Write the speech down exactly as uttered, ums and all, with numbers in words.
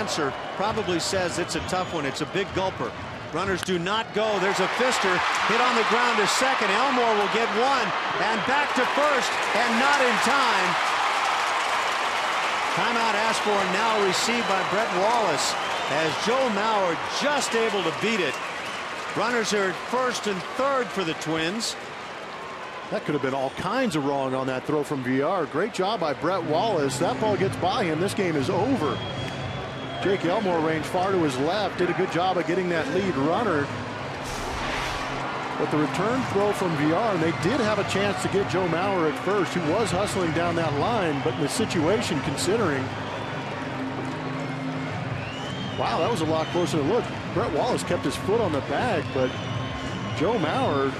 Answer probably says it's a tough one. It's a big gulper. Runners do not go. There's a fister hit on the ground to second. Elmore will get one and back to first, and not in time. Timeout asked for and now received by Brett Wallace, as Joe Mauer just able to beat it. Runners are at first and third for the Twins. That could have been all kinds of wrong on that throw from V R. Great job by Brett Wallace. That ball gets by him. This game is over. Jake Elmore ranged far to his left, did a good job of getting that lead runner. But the return throw from V R, and they did have a chance to get Joe Mauer at first, who was hustling down that line, but in the situation, considering, wow, that was a lot closer to look. Brett Wallace kept his foot on the bag, but Joe Mauer